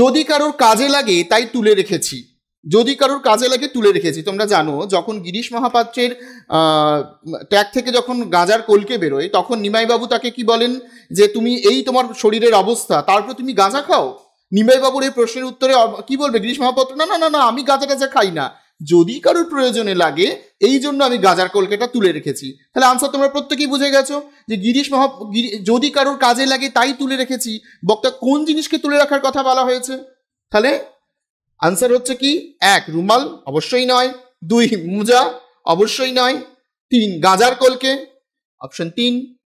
যদি কারোর কাজে লাগে তাই তুলে রেখেছি, যদি কারোর কাজে লাগে তুলে রেখেছি। তোমরা জানো যখন গিরিশ মহাপাত্রের ট্যাগ থেকে যখন গাঁজার কলকে বেরোয় তখন নিমাইবাবু তাকে কি বলেন যে তুমি এই তোমার শরীরের অবস্থা তারপরে তুমি গাঁজা খাও। নিমাইবাবুর এই প্রশ্নের উত্তরে কি বলবে গিরিশ মহাপাত্র? না না না না আমি গাঁজা টাজা খাই না, যদি কারোর প্রয়োজনে লাগে এই জন্য আমি গাঁজার কলকেটা তুলে রেখেছি। তাহলে আনসার তোমরা প্রত্যেকেই বুঝে গেছো যে যদি কারোর কাজে লাগে তাই তুলে রেখেছি, বক্তা কোন জিনিসকে তুলে রাখার কথা বলা হয়েছে? তাহলে আনসার হচ্ছে কি, এক রুমাল, অবশ্যই নয়, দুই মোজা, অবশ্যই নয়, তিন গাঁজার কলকে, অপশন 3।